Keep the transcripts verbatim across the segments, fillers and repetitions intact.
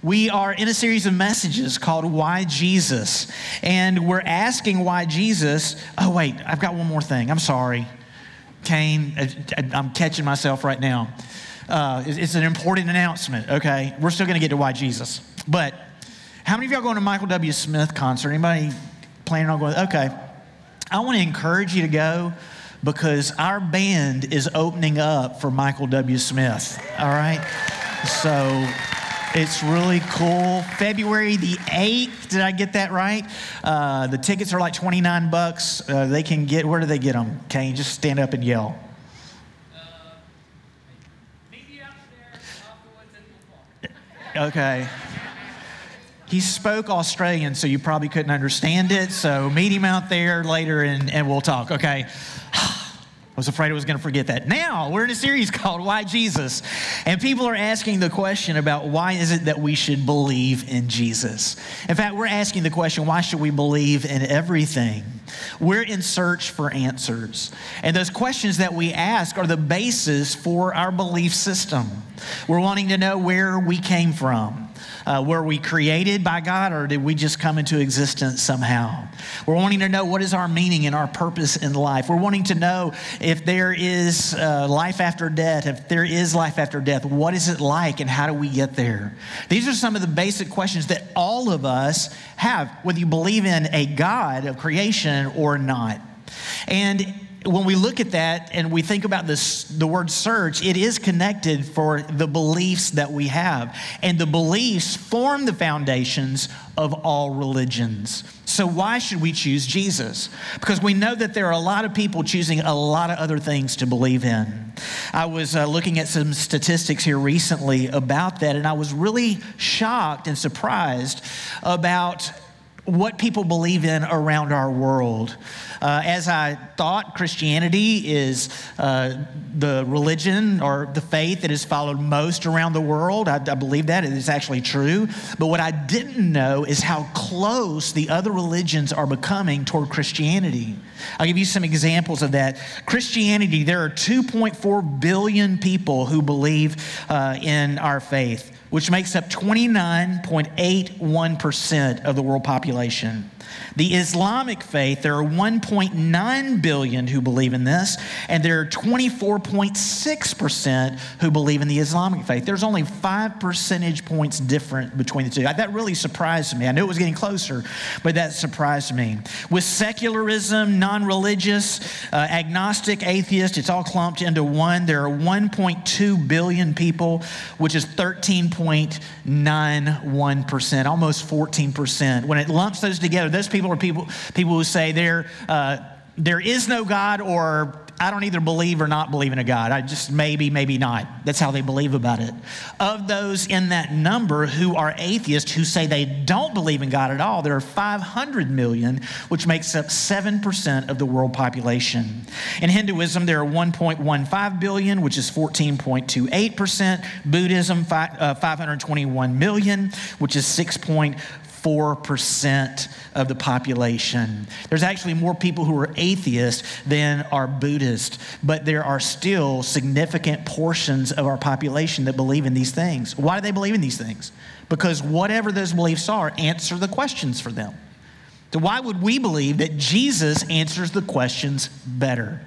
We are in a series of messages called Why Jesus, and we're asking why Jesus. Oh, wait, I've got one more thing. I'm sorry. Cain, I'm catching myself right now. Uh, it's an important announcement, okay? We're still going to get to why Jesus. But how many of y'all going to Michael W. Smith concert? Anybody planning on going? Okay. I want to encourage you to go because our band is opening up for Michael W. Smith, all right? So it's really cool. February the eighth, did I get that right? Uh, the tickets are like twenty-nine bucks. Uh, they can get, where do they get them? Kane, just stand up and yell. Uh, maybe out there afterwards and we'll walk. Okay. He spoke Australian, so you probably couldn't understand it. So meet him out there later and, and we'll talk, okay? I was afraid I was going to forget that. Now, we're in a series called Why Jesus? And people are asking the question about why is it that we should believe in Jesus? In fact, we're asking the question, why should we believe in everything? We're in search for answers. And those questions that we ask are the basis for our belief system. We're wanting to know where we came from. Uh, were we created by God, or did we just come into existence somehow? We're wanting to know what is our meaning and our purpose in life. We're wanting to know if there is uh, life after death, if there is life after death, what is it like and how do we get there? These are some of the basic questions that all of us have, whether you believe in a God of creation or not. And when we look at that and we think about this, the word search, it is connected for the beliefs that we have. And the beliefs form the foundations of all religions. So why should we choose Jesus? Because we know that there are a lot of people choosing a lot of other things to believe in. I was uh, looking at some statistics here recently about that, and I was really shocked and surprised about what people believe in around our world. Uh, as I thought, Christianity is uh, the religion or the faith that is followed most around the world. I, I believe that it is actually true. But what I didn't know is how close the other religions are becoming toward Christianity. I'll give you some examples of that. Christianity, there are two point four billion people who believe uh, in our faith, which makes up twenty-nine point eight one percent of the world population. The Islamic faith, there are one point nine billion who believe in this, and there are twenty-four point six percent who believe in the Islamic faith. There's only five percentage points different between the two. That really surprised me. I knew it was getting closer, but that surprised me. With secularism, non-religious, uh, agnostic, atheist, it's all clumped into one. There are one point two billion people, which is thirteen point nine one percent, almost fourteen percent. When it lumps those together, those people are people people who say there uh, there is no God, or I don't either believe or not believe in a God. I just maybe, maybe not. That's how they believe about it. Of those in that number who are atheists, who say they don't believe in God at all, there are five hundred million, which makes up seven percent of the world population. In Hinduism, there are one point one five billion, which is fourteen point two eight percent. Buddhism, five hundred twenty-one million, which is six point four percent of the population. There's actually more people who are atheist than are Buddhist, but there are still significant portions of our population that believe in these things. Why do they believe in these things? Because whatever those beliefs are, answer the questions for them. So why would we believe that Jesus answers the questions better?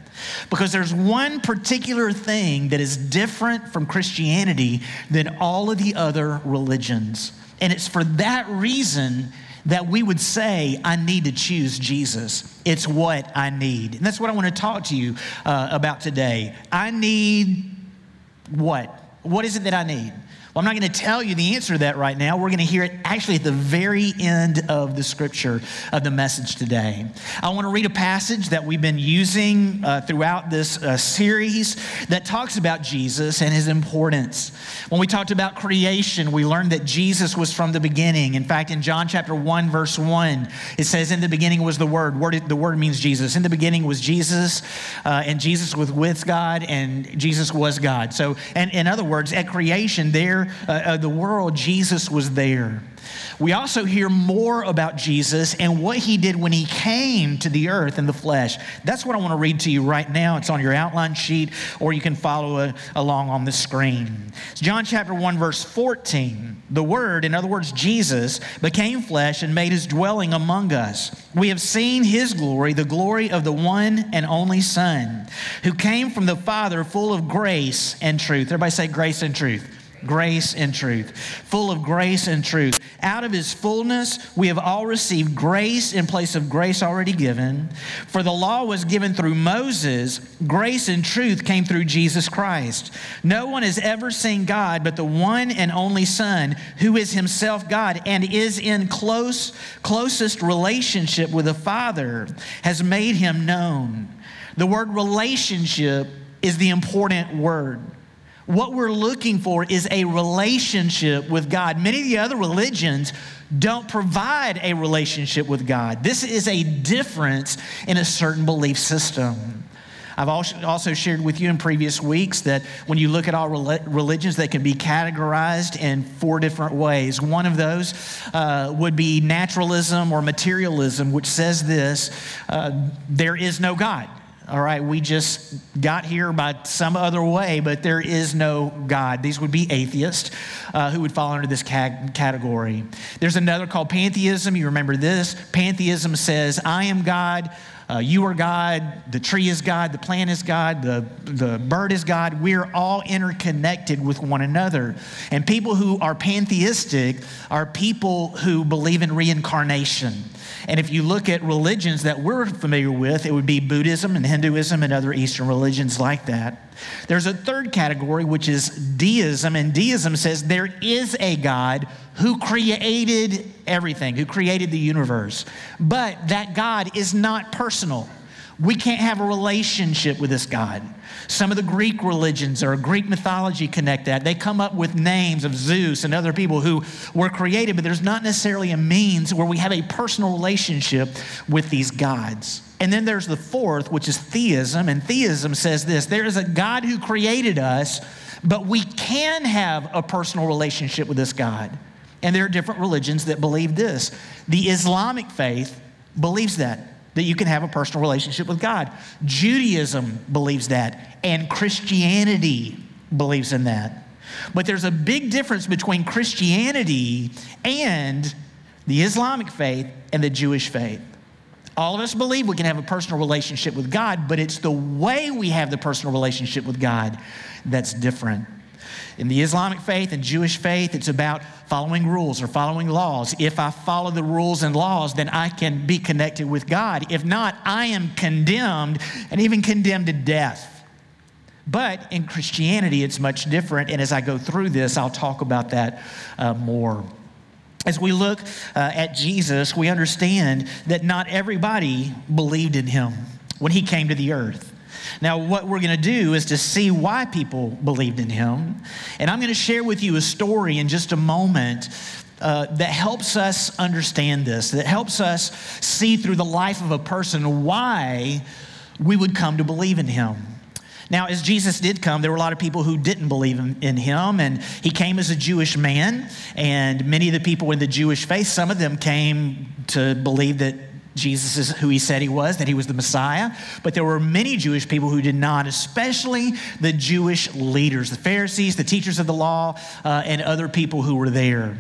Because there's one particular thing that is different from Christianity than all of the other religions. And it's for that reason that we would say, I need to choose Jesus. It's what I need. And that's what I want to talk to you uh, about today. I need what? What is it that I need? Well, I'm not going to tell you the answer to that right now. We're going to hear it actually at the very end of the scripture of the message today. I want to read a passage that we've been using uh, throughout this uh, series that talks about Jesus and his importance. When we talked about creation, we learned that Jesus was from the beginning. In fact, in John chapter one, verse one, it says, in the beginning was the Word. Word the Word means Jesus. In the beginning was Jesus, uh, and Jesus was with God, and Jesus was God. So, and in other words, at creation, there entire uh, uh, the world, Jesus was there. We also hear more about Jesus and what he did when he came to the earth in the flesh. That's what I want to read to you right now. It's on your outline sheet, or you can follow a, along on the screen. It's John chapter one, verse fourteen. The Word, in other words, Jesus, became flesh and made his dwelling among us. We have seen his glory, the glory of the one and only Son, who came from the Father, full of grace and truth. Everybody say grace and truth. Grace and truth, full of grace and truth. Out of his fullness, we have all received grace in place of grace already given. For the law was given through Moses. Grace and truth came through Jesus Christ. No one has ever seen God but the one and only Son, who is himself God and is in close, closest relationship with the Father, has made him known. The word relationship is the important word. What we're looking for is a relationship with God. Many of the other religions don't provide a relationship with God. This is a difference in a certain belief system. I've also shared with you in previous weeks that when you look at all religions, they can be categorized in four different ways. One of those uh, would be naturalism or materialism, which says this, uh, there is no God. All right, we just got here by some other way, but there is no God. These would be atheists uh, who would fall under this category. There's another called pantheism. You remember this. Pantheism says, I am God, uh, you are God, the tree is God, the plant is God, the, the bird is God. We're all interconnected with one another. And people who are pantheistic are people who believe in reincarnation. And if you look at religions that we're familiar with, it would be Buddhism and Hinduism and other Eastern religions like that. There's a third category, which is deism, and deism says there is a God who created everything, who created the universe, but that God is not personal. We can't have a relationship with this God. Some of the Greek religions or Greek mythology connect that. They come up with names of Zeus and other people who were created, but there's not necessarily a means where we have a personal relationship with these gods. And then there's the fourth, which is theism, and theism says this, there is a God who created us, but we can have a personal relationship with this God. And there are different religions that believe this. The Islamic faith believes that. that you can have a personal relationship with God. Judaism believes that, and Christianity believes in that. But there's a big difference between Christianity and the Islamic faith and the Jewish faith. All of us believe we can have a personal relationship with God, but it's the way we have the personal relationship with God that's different. In the Islamic faith and Jewish faith, it's about following rules or following laws. If I follow the rules and laws, then I can be connected with God. If not, I am condemned and even condemned to death. But in Christianity, it's much different. And as I go through this, I'll talk about that uh, more. As we look uh, at Jesus, we understand that not everybody believed in him when he came to the earth. Now, what we're going to do is to see why people believed in him. And I'm going to share with you a story in just a moment uh, that helps us understand this, that helps us see through the life of a person why we would come to believe in him. Now, as Jesus did come, there were a lot of people who didn't believe in, in him, and he came as a Jewish man, and many of the people in the Jewish faith, some of them came to believe that Jesus is who he said he was, that he was the Messiah. But there were many Jewish people who did not, especially the Jewish leaders, the Pharisees, the teachers of the law, uh, and other people who were there.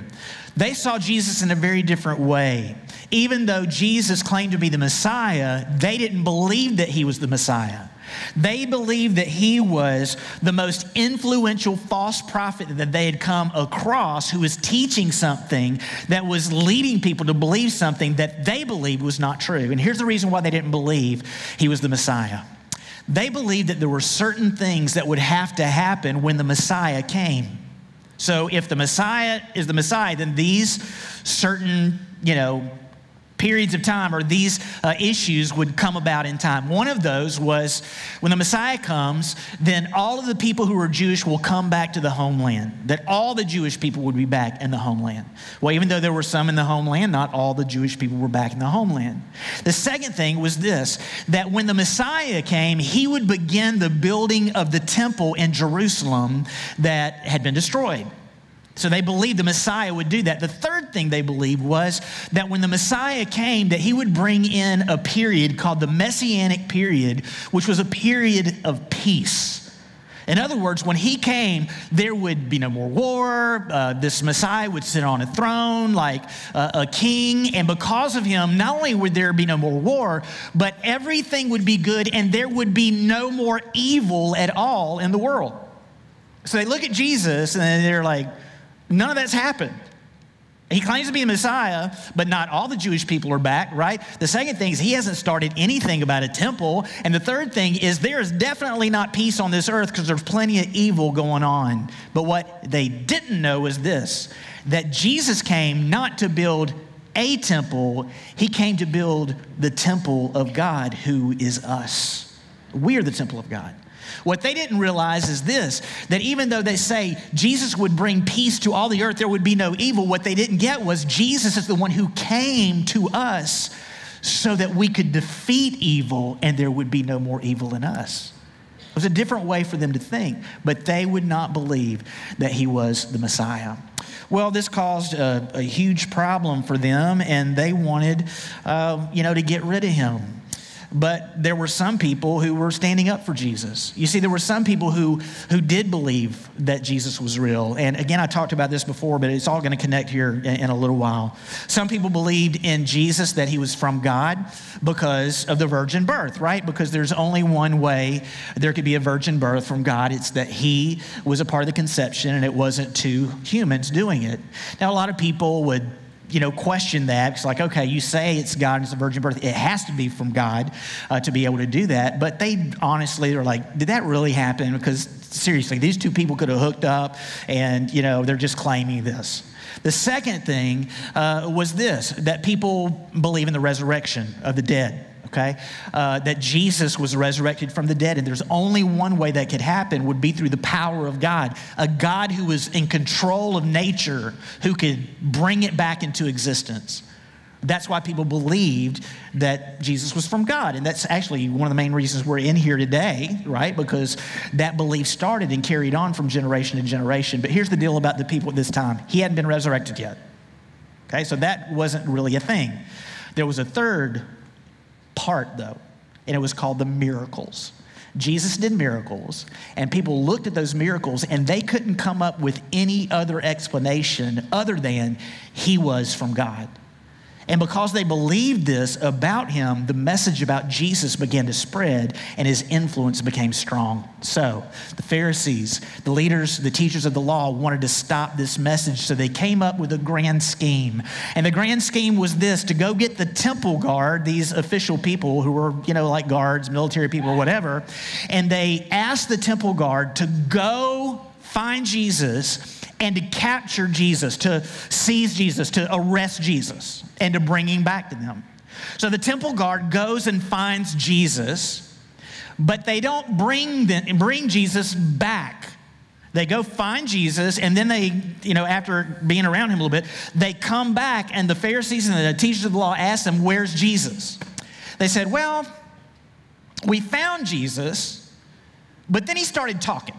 They saw Jesus in a very different way. Even though Jesus claimed to be the Messiah, they didn't believe that he was the Messiah. They believed that he was the most influential false prophet that they had come across, who was teaching something that was leading people to believe something that they believed was not true. And here's the reason why they didn't believe he was the Messiah. They believed that there were certain things that would have to happen when the Messiah came. So if the Messiah is the Messiah, then these certain, you know, periods of time or these uh, issues would come about in time. One of those was when the Messiah comes, then all of the people who are Jewish will come back to the homeland, that all the Jewish people would be back in the homeland. Well, even though there were some in the homeland, not all the Jewish people were back in the homeland. The second thing was this, that when the Messiah came, he would begin the building of the temple in Jerusalem that had been destroyed. So they believed the Messiah would do that. The third thing they believed was that when the Messiah came, that he would bring in a period called the Messianic period, which was a period of peace. In other words, when he came, there would be no more war. Uh, this Messiah would sit on a throne like uh, a king. And because of him, not only would there be no more war, but everything would be good and there would be no more evil at all in the world. So they look at Jesus and they're like, none of that's happened. He claims to be the Messiah, but not all the Jewish people are back, right? The second thing is he hasn't started anything about a temple. And the third thing is there is definitely not peace on this earth because there's plenty of evil going on. But what they didn't know is this, that Jesus came not to build a temple. He came to build the temple of God, who is us. We are the temple of God. What they didn't realize is this, that even though they say Jesus would bring peace to all the earth, there would be no evil, what they didn't get was Jesus is the one who came to us so that we could defeat evil and there would be no more evil in us. It was a different way for them to think, but they would not believe that he was the Messiah. Well, this caused a, a huge problem for them, and they wanted, um, you know, to get rid of him. But there were some people who were standing up for Jesus. You see, there were some people who, who did believe that Jesus was real. And again, I talked about this before, but it's all going to connect here in a little while. Some people believed in Jesus that he was from God because of the virgin birth, right? Because there's only one way there could be a virgin birth from God. It's that he was a part of the conception and it wasn't two humans doing it. Now, a lot of people would you know, question that. It's like, okay, you say it's God and it's the virgin birth. It has to be from God uh, to be able to do that. But they honestly are like, did that really happen? Because seriously, these two people could have hooked up and, you know, they're just claiming this. The second thing uh, was this, that people believe in the resurrection of the dead. Okay, uh, that Jesus was resurrected from the dead, and there's only one way that could happen would be through the power of God, a God who was in control of nature, who could bring it back into existence. That's why people believed that Jesus was from God, and that's actually one of the main reasons we're in here today, right? Because that belief started and carried on from generation to generation. But here's the deal about the people at this time. He hadn't been resurrected yet, okay? So that wasn't really a thing. There was a third part, though, and it was called the miracles. Jesus did miracles, and people looked at those miracles, and they couldn't come up with any other explanation other than he was from God. And because they believed this about him, the message about Jesus began to spread, and his influence became strong. So the Pharisees, the leaders, the teachers of the law wanted to stop this message, so they came up with a grand scheme. And the grand scheme was this, to go get the temple guard, these official people who were, you know, like guards, military people or whatever, and they asked the temple guard to go find Jesus and to capture Jesus, to seize Jesus, to arrest Jesus, and to bring him back to them. So the temple guard goes and finds Jesus, but they don't bring, them, bring Jesus back. They go find Jesus, and then they, you know, after being around him a little bit, they come back, and the Pharisees and the teachers of the law ask them, where's Jesus? They said, well, we found Jesus, but then he started talking.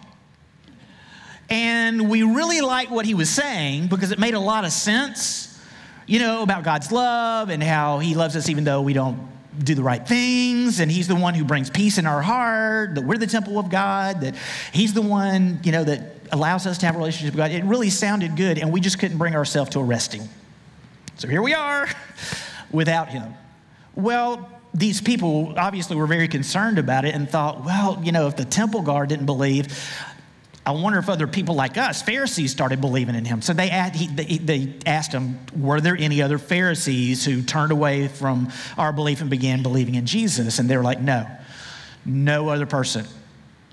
And we really liked what he was saying because it made a lot of sense, you know, about God's love and how he loves us even though we don't do the right things. And he's the one who brings peace in our heart, that we're the temple of God, that he's the one, you know, that allows us to have a relationship with God. It really sounded good, and we just couldn't bring ourselves to arrest him. So here we are without him. Well, these people obviously were very concerned about it and thought, well, you know, if the temple guard didn't believe, I wonder if other people like us, Pharisees, started believing in him. So they, had, he, they, they asked him, were there any other Pharisees who turned away from our belief and began believing in Jesus? And they were like, no, no other person.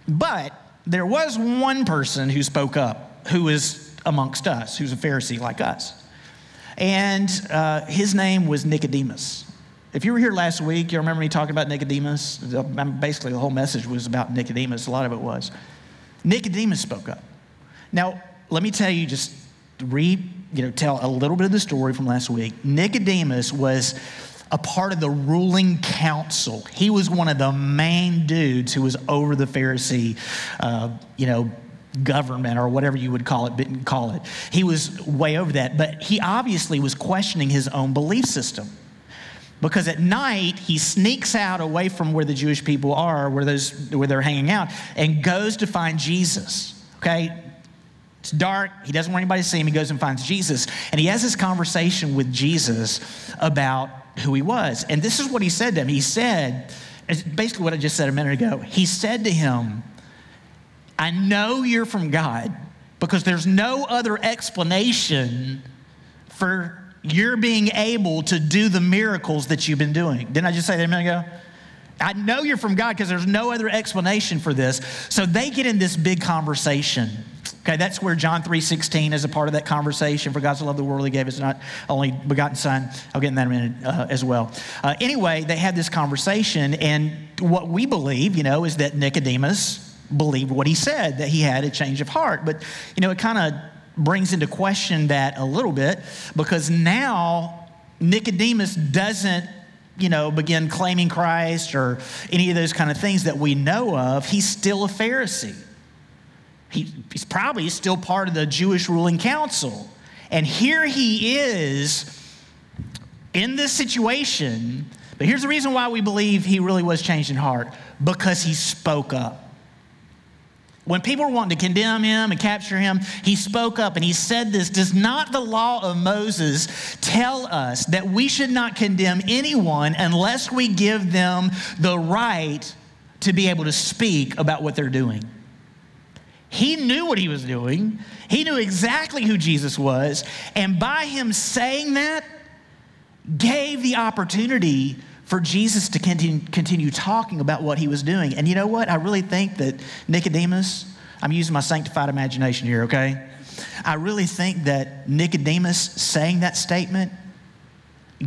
But there was one person who spoke up, who is amongst us, who's a Pharisee like us. And uh, his name was Nicodemus. If you were here last week, you remember me talking about Nicodemus? Basically, the whole message was about Nicodemus. A lot of it was. Nicodemus spoke up. Now, let me tell you, just read, you know, tell a little bit of the story from last week. Nicodemus was a part of the ruling council. He was one of the main dudes who was over the Pharisee, uh, you know, government or whatever you would call it, call it. He was way over that, but he obviously was questioning his own belief system, because at night he sneaks out away from where the Jewish people are, where those where they're hanging out, and goes to find Jesus, okay? It's dark, he doesn't want anybody to see him, he goes and finds Jesus, and he has this conversation with Jesus about who he was. And this is what he said to him. He said, it's basically what I just said a minute ago. He said to him, I know you're from God, because there's no other explanation for your being able to do the miracles that you've been doing. Didn't I just say that a minute ago? I know you're from God because there's no other explanation for this. So they get in this big conversation. Okay, that's where John three sixteen is a part of that conversation. For God so loved the world, he gave his not only begotten son. I'll get in that in a minute uh, as well. Uh, anyway, they had this conversation, and what we believe, you know, is that Nicodemus believed what he said, that he had a change of heart. But, you know, it kind of brings into question that a little bit, because now Nicodemus doesn't, you know, begin claiming Christ or any of those kind of things that we know of. He's still a Pharisee. He, he's probably still part of the Jewish ruling council. And here he is in this situation. But here's the reason why we believe he really was changed in heart: because he spoke up. When people were wanting to condemn him and capture him, he spoke up and he said this: does not the law of Moses tell us that we should not condemn anyone unless we give them the right to be able to speak about what they're doing? He knew what he was doing. He knew exactly who Jesus was. And by him saying that, gave the opportunity for Jesus to continue, continue talking about what he was doing. And you know what? I really think that Nicodemus, I'm using my sanctified imagination here, okay? I really think that Nicodemus saying that statement,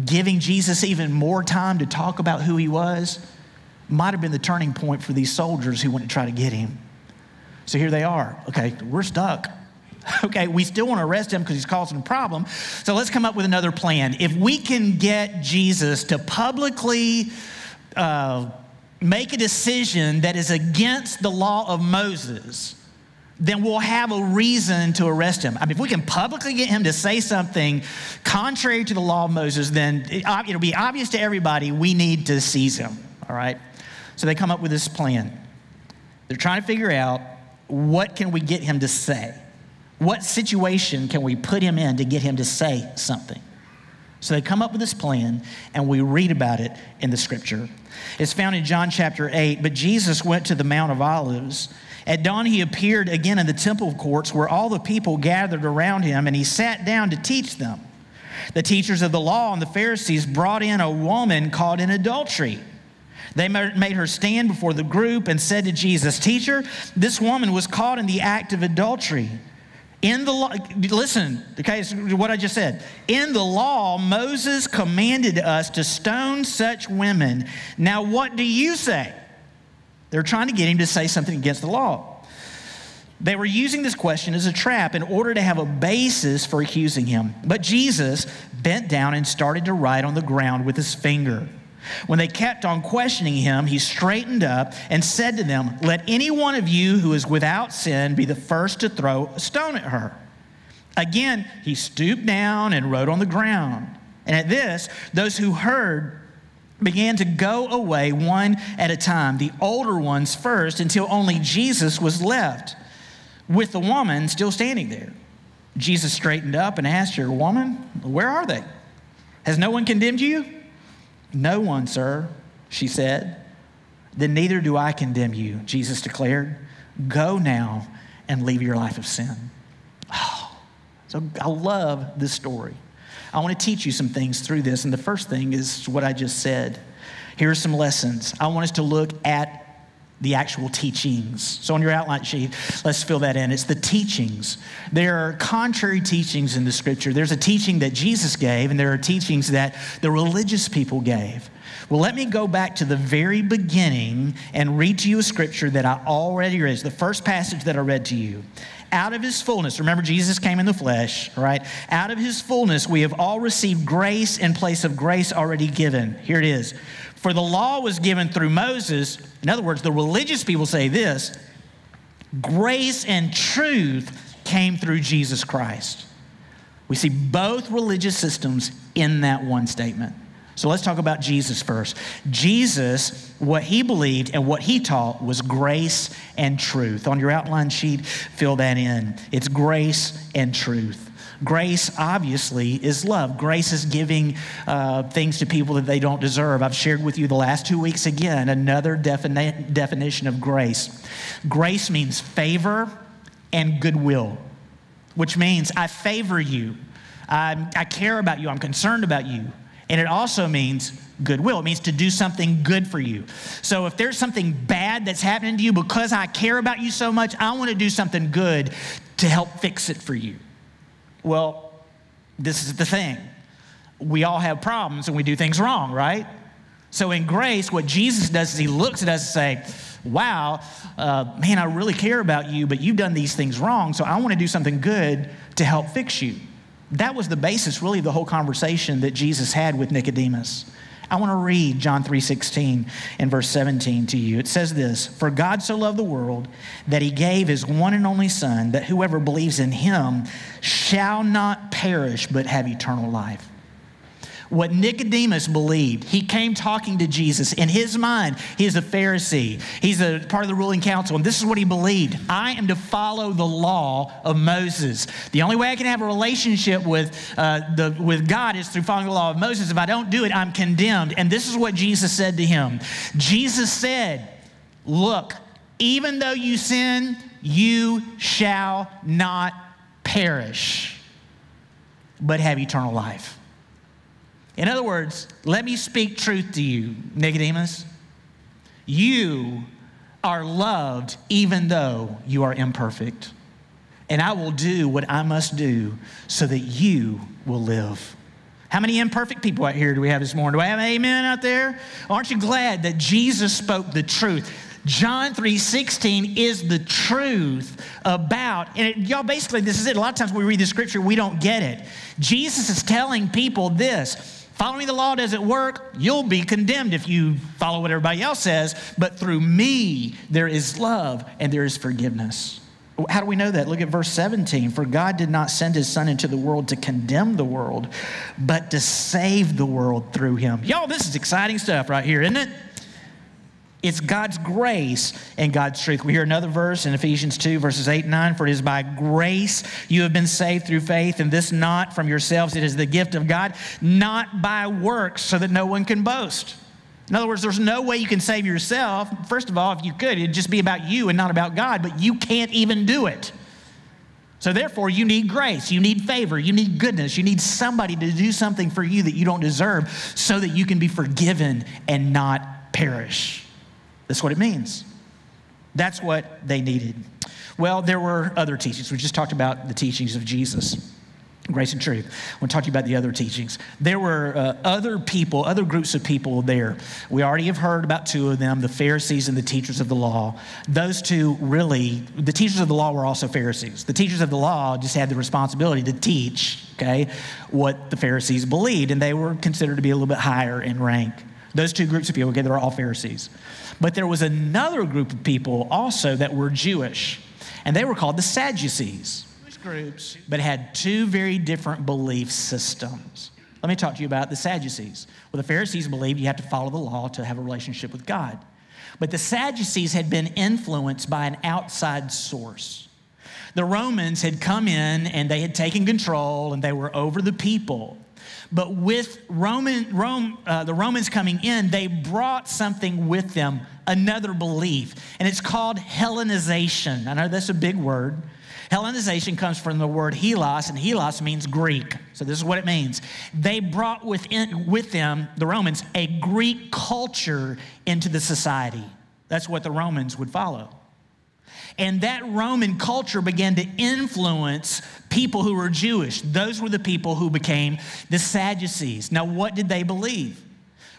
giving Jesus even more time to talk about who he was, might have been the turning point for these soldiers who went to try to get him. So here they are. Okay, we're stuck. Okay, we still want to arrest him because he's causing a problem. So let's come up with another plan. If we can get Jesus to publicly uh, make a decision that is against the law of Moses, then we'll have a reason to arrest him. I mean, if we can publicly get him to say something contrary to the law of Moses, then it, it'll be obvious to everybody we need to seize him, all right? So they come up with this plan. They're trying to figure out, what can we get him to say? What situation can we put him in to get him to say something? So they come up with this plan, and we read about it in the scripture. It's found in John chapter eight, but Jesus went to the Mount of Olives. At dawn, he appeared again in the temple courts where all the people gathered around him, and he sat down to teach them. The teachers of the law and the Pharisees brought in a woman caught in adultery. They made her stand before the group and said to Jesus, "Teacher, this woman was caught in the act of adultery. In the law," listen, okay, it's what I just said. "In the law, Moses commanded us to stone such women. Now what do you say?" They're trying to get him to say something against the law. They were using this question as a trap in order to have a basis for accusing him. But Jesus bent down and started to write on the ground with his finger. When they kept on questioning him, he straightened up and said to them, "Let any one of you who is without sin be the first to throw a stone at her." Again, he stooped down and wrote on the ground. And at this, those who heard began to go away one at a time, the older ones first, until only Jesus was left with the woman still standing there. Jesus straightened up and asked her, "Woman, where are they? Has no one condemned you?" "No one, sir," she said. "Then neither do I condemn you," Jesus declared. "Go now and leave your life of sin." Oh, so I love this story. I want to teach you some things through this, and the first thing is what I just said. Here are some lessons. I want us to look at the actual teachings. So on your outline sheet, let's fill that in. It's the teachings. There are contrary teachings in the scripture. There's a teaching that Jesus gave, and there are teachings that the religious people gave. Well, let me go back to the very beginning and read to you a scripture that I already read. It's the first passage that I read to you. Out of his fullness, remember Jesus came in the flesh, right? Out of his fullness, we have all received grace in place of grace already given. Here it is. For the law was given through Moses. In other words, the religious people say this: Grace and truth came through Jesus Christ. We see both religious systems in that one statement. So let's talk about Jesus first. Jesus, what he believed and what he taught was grace and truth. On your outline sheet, fill that in. It's grace and truth. Grace, obviously, is love. Grace is giving uh, things to people that they don't deserve. I've shared with you the last two weeks, again, another defini- definition of grace. Grace means favor and goodwill, which means I favor you. I, I care about you. I'm concerned about you. And it also means goodwill. It means to do something good for you. So if there's something bad that's happening to you, because I care about you so much, I want to do something good to help fix it for you. Well, this is the thing. We all have problems and we do things wrong, right? So in grace, what Jesus does is he looks at us and says, wow, uh, man, I really care about you, but you've done these things wrong, so I want to do something good to help fix you. That was the basis, really, of the whole conversation that Jesus had with Nicodemus. I want to read John three sixteen and verse seventeen to you. It says this, "For God so loved the world that he gave his one and only Son, that whoever believes in him shall not perish but have eternal life." What Nicodemus believed, he came talking to Jesus. In his mind, he's a Pharisee. He's a part of the ruling council, and this is what he believed. I am to follow the law of Moses. The only way I can have a relationship with, uh, the, with God is through following the law of Moses. If I don't do it, I'm condemned. And this is what Jesus said to him. Jesus said, look, even though you sin, you shall not perish, but have eternal life. In other words, let me speak truth to you, Nicodemus. You are loved even though you are imperfect. And I will do what I must do so that you will live. How many imperfect people out here do we have this morning? Do I have an amen out there? Aren't you glad that Jesus spoke the truth? John three sixteen is the truth about, and y'all, basically this is it. A lot of times we read the scripture, we don't get it. Jesus is telling people this. Following the law doesn't work. You'll be condemned if you follow what everybody else says. But through me, there is love and there is forgiveness. How do we know that? Look at verse seventeen. For God did not send his Son into the world to condemn the world, but to save the world through him. Y'all, this is exciting stuff right here, isn't it? It's God's grace and God's truth. We hear another verse in Ephesians two, verses eight and nine. For it is by grace you have been saved through faith, and this not from yourselves. It is the gift of God, not by works, so that no one can boast. In other words, there's no way you can save yourself. First of all, if you could, it'd just be about you and not about God, but you can't even do it. So therefore, you need grace, you need favor, you need goodness, you need somebody to do something for you that you don't deserve so that you can be forgiven and not perish. That's what it means. That's what they needed. Well, there were other teachings. We just talked about the teachings of Jesus, grace and truth. I want to talk to you about the other teachings. There were uh, other people, other groups of people there. We already have heard about two of them, the Pharisees and the teachers of the law. Those two really, the teachers of the law were also Pharisees. The teachers of the law just had the responsibility to teach, okay, what the Pharisees believed, and they were considered to be a little bit higher in rank. Those two groups of people, okay, they were all Pharisees. But there was another group of people also that were Jewish, and they were called the Sadducees. Jewish groups, but had two very different belief systems. Let me talk to you about the Sadducees. Well, the Pharisees believed you have to follow the law to have a relationship with God. But the Sadducees had been influenced by an outside source. The Romans had come in, and they had taken control, and they were over the people. But with Roman, Rome, uh, the Romans coming in, they brought something with them, another belief, and it's called Hellenization. I know that's a big word. Hellenization comes from the word helos, and helos means Greek. So this is what it means. They brought within, with them, the Romans, a Greek culture into the society. That's what the Romans would follow. And that Roman culture began to influence people who were Jewish. Those were the people who became the Sadducees. Now, what did they believe?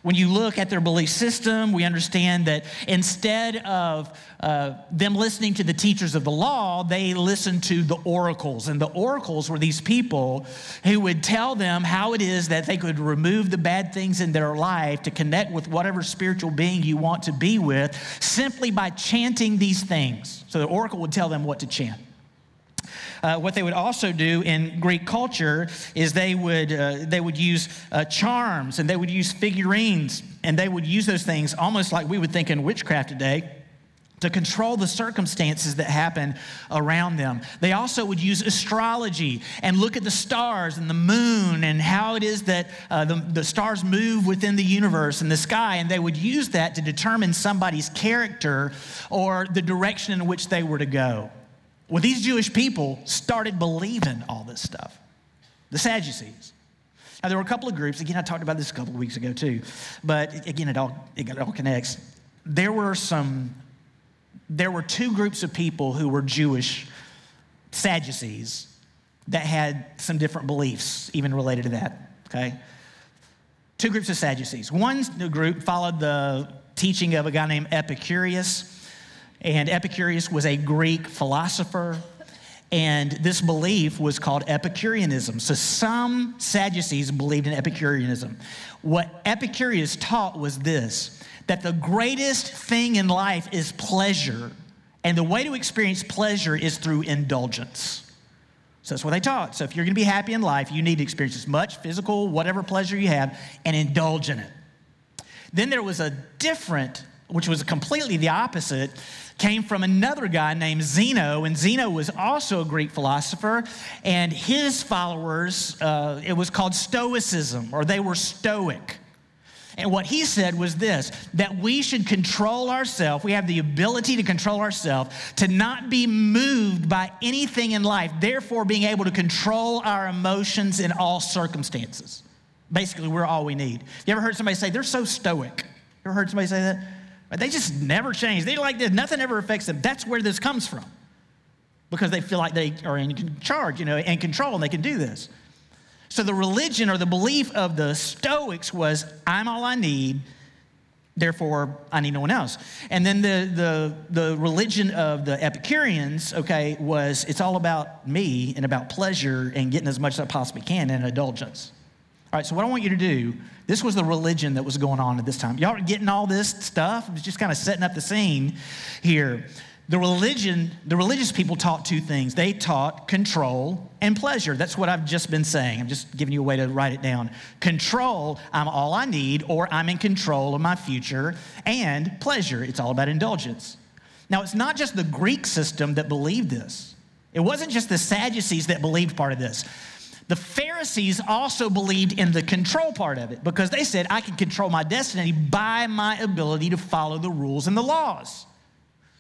When you look at their belief system, we understand that instead of uh, them listening to the teachers of the law, they listened to the oracles. And the oracles were these people who would tell them how it is that they could remove the bad things in their life to connect with whatever spiritual being you want to be with simply by chanting these things. So the oracle would tell them what to chant. Uh, what they would also do in Greek culture is they would, uh, they would use uh, charms, and they would use figurines, and they would use those things almost like we would think in witchcraft today to control the circumstances that happen around them. They also would use astrology and look at the stars and the moon and how it is that uh, the, the stars move within the universe and the sky, and they would use that to determine somebody's character or the direction in which they were to go. Well, these Jewish people started believing all this stuff, the Sadducees. Now, there were a couple of groups. Again, I talked about this a couple of weeks ago, too. But, again, it all, it all connects. There were some, there were two groups of people who were Jewish Sadducees that had some different beliefs, even related to that, okay? Two groups of Sadducees. One group followed the teaching of a guy named Epicurus. And Epicurus was a Greek philosopher, and this belief was called Epicureanism. So some Sadducees believed in Epicureanism. What Epicurus taught was this, that the greatest thing in life is pleasure, and the way to experience pleasure is through indulgence. So that's what they taught. So if you're going to be happy in life, you need to experience as much physical, whatever pleasure you have, and indulge in it. Then there was a different, which was completely the opposite, came from another guy named Zeno, and Zeno was also a Greek philosopher, and his followers, uh, it was called Stoicism, or they were Stoic. And what he said was this, that we should control ourselves, we have the ability to control ourselves, to not be moved by anything in life, therefore being able to control our emotions in all circumstances. Basically, we're all we need. You ever heard somebody say, they're so stoic? You ever heard somebody say that? They just never change. They like this. Nothing ever affects them. That's where this comes from, because they feel like they are in charge, you know, and control, and they can do this. So the religion or the belief of the Stoics was, I'm all I need, therefore I need no one else. And then the, the, the religion of the Epicureans, okay, was it's all about me and about pleasure and getting as much as I possibly can and indulgence. All right, so what I want you to do, this was the religion that was going on at this time. Y'all are getting all this stuff? It's just kind of setting up the scene here. The religion, the religious people taught two things. They taught control and pleasure. That's what I've just been saying. I'm just giving you a way to write it down. Control, I'm all I need, or I'm in control of my future, and pleasure, it's all about indulgence. Now, it's not just the Greek system that believed this. It wasn't just the Sadducees that believed part of this. The Pharisees also believed in the control part of it, because they said, I can control my destiny by my ability to follow the rules and the laws.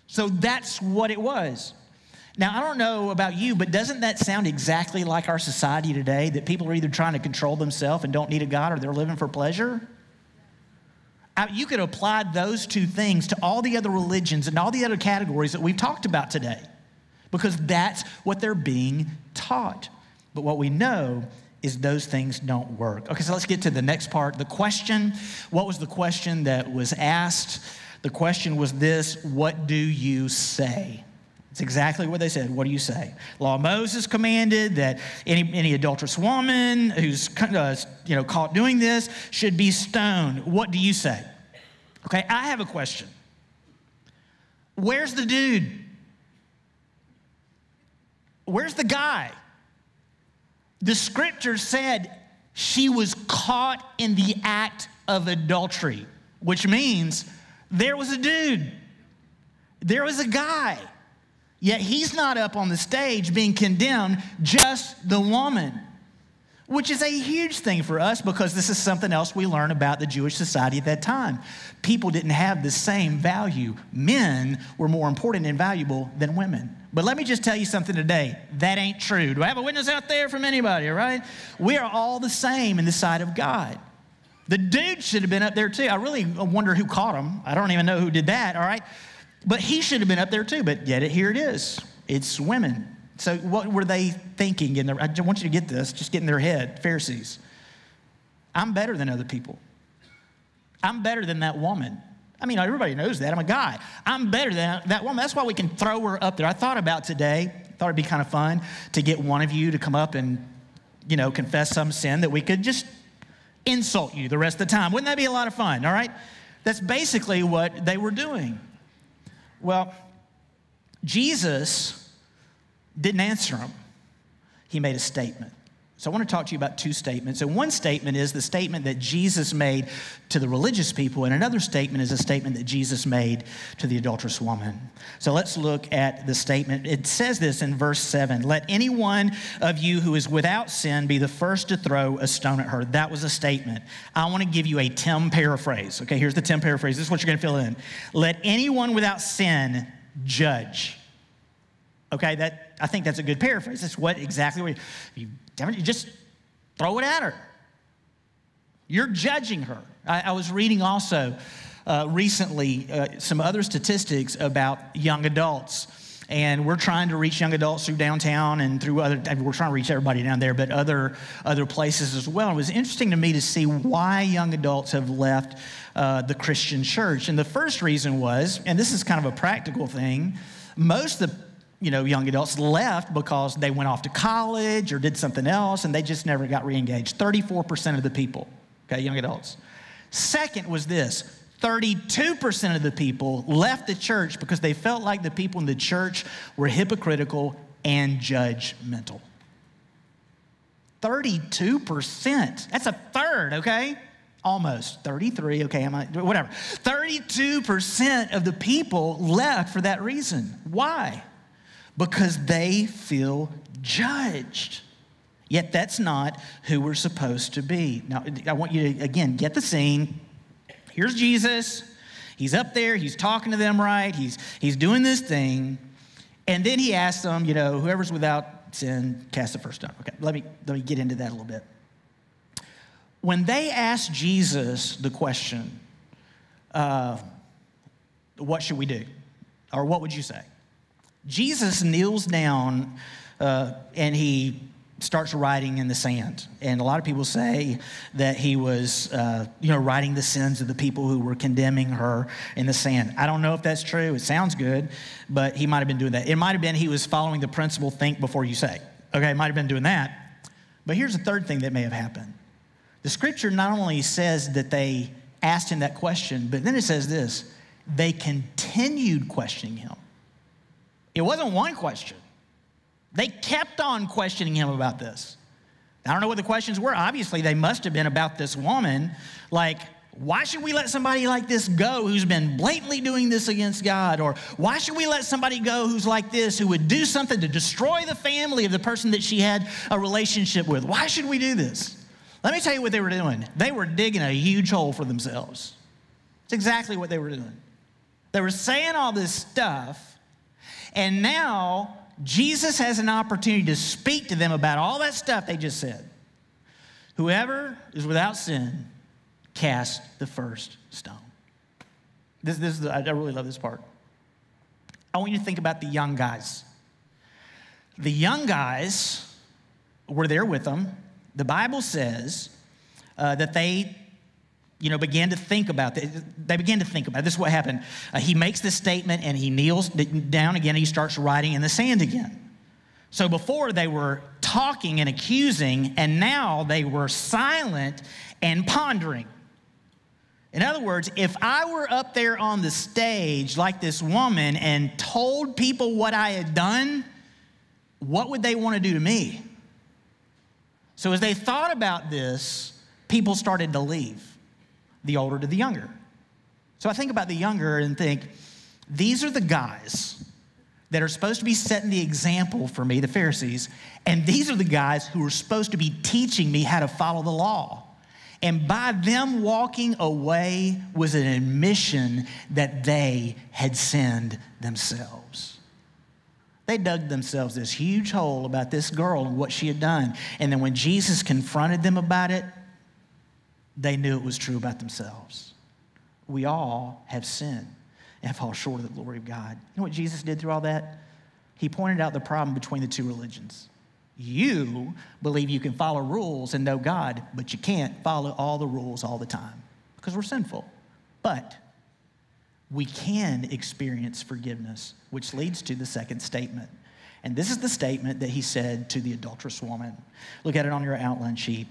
So that's what it was. Now, I don't know about you, but doesn't that sound exactly like our society today, that people are either trying to control themselves and don't need a God, or they're living for pleasure? I, you could apply those two things to all the other religions and all the other categories that we've talked about today, because that's what they're being taught. But what we know is those things don't work. Okay, so let's get to the next part. The question, what was the question that was asked? The question was this, what do you say? It's exactly what they said. What do you say? Law of Moses commanded that any, any adulterous woman who's uh, you know, caught doing this should be stoned. What do you say? Okay, I have a question. Where's the dude? Where's the guy? The scripture said she was caught in the act of adultery, which means there was a dude, there was a guy, yet he's not up on the stage being condemned, just the woman, which is a huge thing for us, because this is something else we learn about the Jewish society at that time. People didn't have the same value. Men were more important and valuable than women. But let me just tell you something today. That ain't true. Do I have a witness out there from anybody, right? We are all the same in the sight of God. The dude should have been up there too. I really wonder who caught him. I don't even know who did that, all right? But he should have been up there too, but yet here it is. It's women. So what were they thinking? In their, I want you to get this, just get in their head, Pharisees. I'm better than other people. I'm better than that woman. I mean, everybody knows that. I'm a guy. I'm better than that woman. That's why we can throw her up there. I thought about today, thought it'd be kind of fun to get one of you to come up and, you know, confess some sin that we could just insult you the rest of the time. Wouldn't that be a lot of fun, all right? That's basically what they were doing. Well, Jesus didn't answer them. He made a statement. So I want to talk to you about two statements. And one statement is the statement that Jesus made to the religious people, and another statement is a statement that Jesus made to the adulterous woman. So let's look at the statement. It says this in verse seven, "Let any one of you who is without sin be the first to throw a stone at her." That was a statement. I want to give you a Tim paraphrase. Okay, here's the Tim paraphrase. This is what you're going to fill in. Let anyone without sin judge. Okay, that I think that's a good paraphrase. That's what exactly what you, you just throw it at her. You're judging her. I, I was reading also uh, recently uh, some other statistics about young adults, and we're trying to reach young adults through downtown and through other. I mean, we're trying to reach everybody down there, but other other places as well. And it was interesting to me to see why young adults have left uh, the Christian church. And the first reason was, and this is kind of a practical thing, most of the you know, young adults left because they went off to college or did something else, and they just never got re-engaged. thirty-four percent of the people, okay, young adults. Second was this, thirty-two percent of the people left the church because they felt like the people in the church were hypocritical and judgmental. thirty-two percent, that's a third, okay? Almost, thirty-three, okay, I'm not, whatever. thirty-two percent of the people left for that reason. Why? Because they feel judged. Yet that's not who we're supposed to be. Now, I want you to, again, get the scene. Here's Jesus. He's up there. He's talking to them, right? He's, he's doing this thing. And then he asks them, you know, whoever's without sin, cast the first stone. Okay, let me, let me get into that a little bit. When they asked Jesus the question, uh, what should we do? Or what would you say? Jesus kneels down uh, and he starts writing in the sand. And a lot of people say that he was, uh, you know, writing the sins of the people who were condemning her in the sand. I don't know if that's true. It sounds good, but he might have been doing that. It might have been he was following the principle, think before you say. Okay, might have been doing that. But here's the third thing that may have happened. The scripture not only says that they asked him that question, but then it says this, they continued questioning him. It wasn't one question. They kept on questioning him about this. I don't know what the questions were. Obviously, they must have been about this woman. Like, why should we let somebody like this go who's been blatantly doing this against God? Or why should we let somebody go who's like this, who would do something to destroy the family of the person that she had a relationship with? Why should we do this? Let me tell you what they were doing. They were digging a huge hole for themselves. It's exactly what they were doing. They were saying all this stuff. And now Jesus has an opportunity to speak to them about all that stuff they just said. Whoever is without sin, cast the first stone. This, this is the, I really love this part. I want you to think about the young guys. The young guys were there with them. The Bible says uh, that they... you know, began to think about that. They began to think about it. This is what happened. Uh, he makes this statement and he kneels down again and he starts writing in the sand again. So before they were talking and accusing, and now they were silent and pondering. In other words, if I were up there on the stage like this woman and told people what I had done, what would they want to do to me? So as they thought about this, people started to leave. The older to the younger. So I think about the younger and think, these are the guys that are supposed to be setting the example for me, the Pharisees, and these are the guys who are supposed to be teaching me how to follow the law. And by them walking away was an admission that they had sinned themselves. They dug themselves this huge hole about this girl and what she had done. And then when Jesus confronted them about it, they knew it was true about themselves. We all have sinned and fall short of the glory of God. You know what Jesus did through all that? He pointed out the problem between the two religions. You believe you can follow rules and know God, but you can't follow all the rules all the time. because we're sinful. But we can experience forgiveness, which leads to the second statement. And this is the statement that he said to the adulterous woman. Look at it on your outline sheet.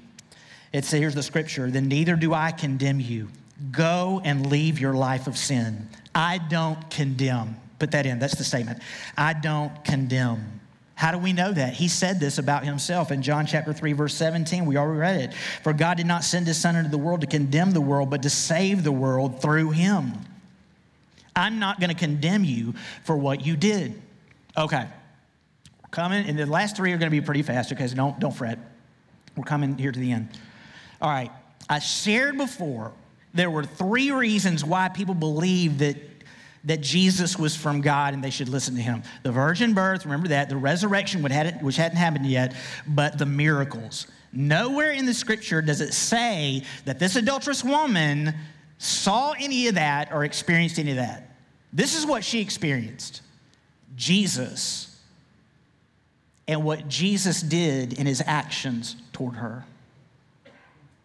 It says, here's the scripture, then neither do I condemn you. Go and leave your life of sin. I don't condemn. Put that in. That's the statement. I don't condemn. How do we know that? He said this about himself in John chapter three, verse seventeen. We already read it. For God did not send his son into the world to condemn the world, but to save the world through him. I'm not going to condemn you for what you did. Okay. We're coming, and the last three are going to be pretty fast, okay? So don't, don't fret. We're coming here to the end. All right. I shared before there were three reasons why people believe that that Jesus was from God and they should listen to him. The virgin birth, remember that, the resurrection, which hadn't happened yet, but the miracles. Nowhere in the scripture does it say that this adulterous woman saw any of that or experienced any of that. This is what she experienced, Jesus, and what Jesus did in his actions toward her.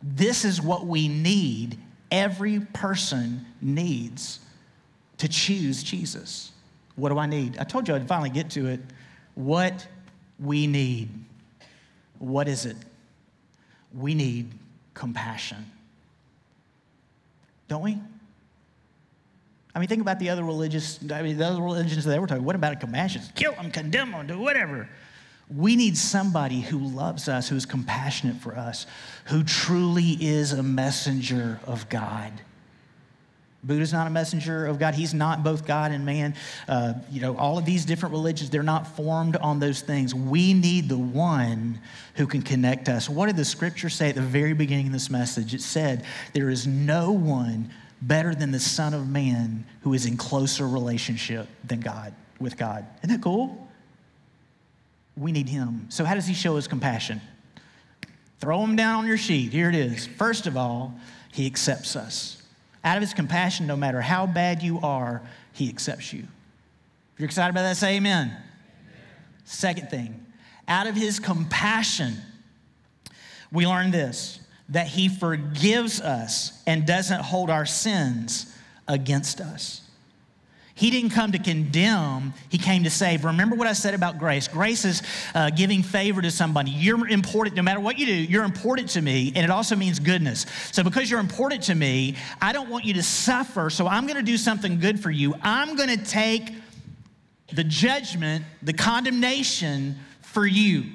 This is what we need, every person needs, to choose Jesus. What do I need? I told you I'd finally get to it. What we need. What is it? We need compassion. Don't we? I mean, think about the other religious, I mean, the other religions that they were talking, what about compassion? Kill them, condemn them, do whatever. We need somebody who loves us, who is compassionate for us, who truly is a messenger of God. Buddha's not a messenger of God. He's not both God and man. Uh, you know, all of these different religions, they're not formed on those things. We need the one who can connect us. What did the scripture say at the very beginning of this message? It said, there is no one better than the Son of Man who is in closer relationship than God, with God. Isn't that cool? We need him. So how does he show his compassion? Throw him down on your sheet. Here it is. First of all, he accepts us. Out of his compassion, no matter how bad you are, he accepts you. If you're excited about that, say amen. Amen. Second thing, out of his compassion, we learn this, that he forgives us and doesn't hold our sins against us. He didn't come to condemn, he came to save. Remember what I said about grace. Grace is uh, giving favor to somebody. You're important, no matter what you do, you're important to me, and it also means goodness. So because you're important to me, I don't want you to suffer, so I'm gonna do something good for you. I'm gonna take the judgment, the condemnation for you.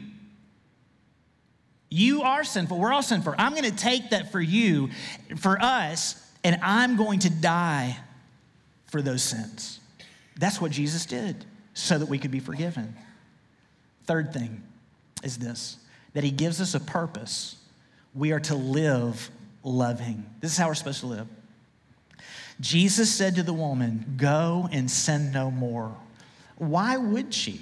You are sinful, we're all sinful. I'm gonna take that for you, for us, and I'm going to die for those sins. That's what Jesus did so that we could be forgiven. Third thing is this, that he gives us a purpose. We are to live loving. This is how we're supposed to live. Jesus said to the woman, go and sin no more. Why would she?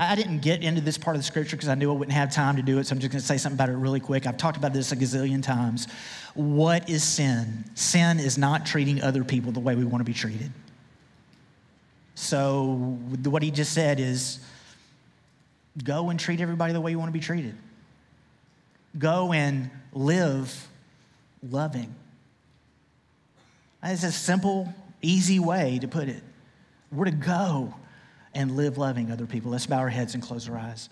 I didn't get into this part of the scripture because I knew I wouldn't have time to do it, so I'm just gonna say something about it really quick. I've talked about this a gazillion times. What is sin? Sin is not treating other people the way we want to be treated. So what he just said is, go and treat everybody the way you want to be treated. Go and live loving. It's a simple, easy way to put it. We're to go and live loving other people. Let's bow our heads and close our eyes.